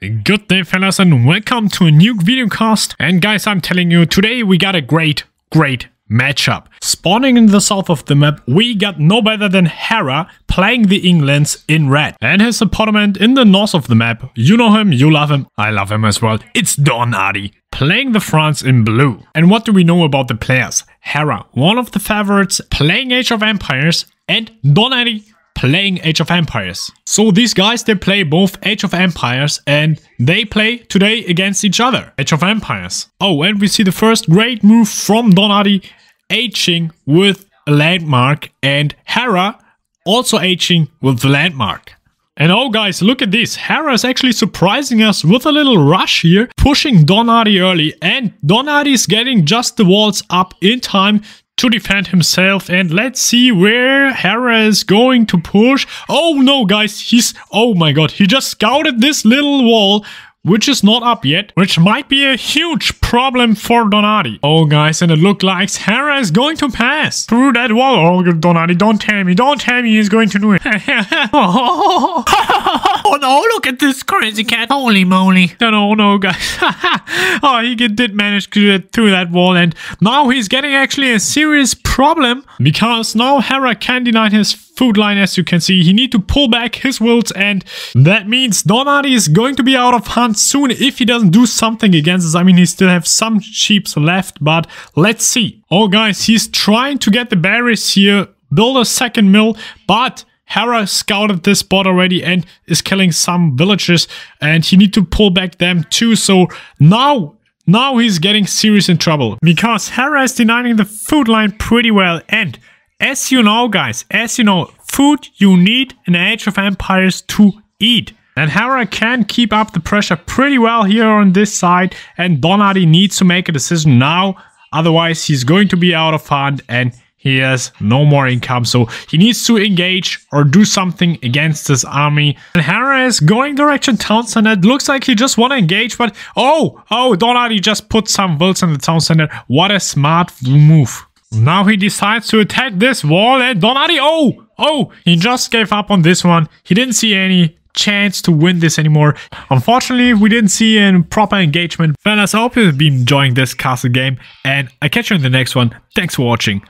Good day, fellas, and welcome to a new videocast. And guys, I'm telling you, today we got a great matchup. Spawning in the south of the map, we got no better than Hera playing the Englands in red. And his opponent in the north of the map, you know him, you love him, I love him as well, it's Don Artie, playing the France in blue. And what do we know about the players? Hera, one of the favorites, playing Age of Empires, and Don Artie playing Age of Empires. So these guys, they play both Age of Empires and they play today against each other. Age of Empires. Oh, and we see the first great move from Don Artie, aging with a landmark, and Hera also aging with the landmark. And oh guys, look at this. Hera is actually surprising us with a little rush here, pushing Don Artie early, and Don Artie is getting just the walls up in time to defend himself. And let's see where Hera is going to push. Oh no guys, oh my god, he just scouted this little wall, which is not up yet, which might be a huge problem for Don Artie. Oh guys, and it looks like Hera is going to pass through that wall. Oh Don Artie, don't tell me he's going to do it. Oh no, look at this crazy cat, holy moly. No guys. Oh, he did manage to get through that wall, and now he's getting actually a serious problem, because now Hera can deny his food line. As you can see, he need to pull back his wills, and that means Don Artie is going to be out of hunt soon if he doesn't do something against us. I mean, he still have some sheeps left, but let's see. Oh guys, he's trying to get the berries here, build a second mill, but Hera scouted this spot already and is killing some villagers, and he need to pull back them too. So now he's getting serious in trouble, because Hera is denying the food line pretty well. And as you know guys, food you need in Age of Empires to eat. And Hera can keep up the pressure pretty well here on this side, and Don Artie needs to make a decision now, otherwise he's going to be out of hand and he has no more income. So he needs to engage or do something against his army. And Hera is going direction town center. It looks like he just want to engage, but oh, Don Artie just put some wills in the town center. What a smart move. Now he decides to attack this wall, and Don Artie, oh, he just gave up on this one. He didn't see any chance to win this anymore. Unfortunately, we didn't see a proper engagement. Fellas, I hope you've been enjoying this castle game, and I'll catch you in the next one. Thanks for watching.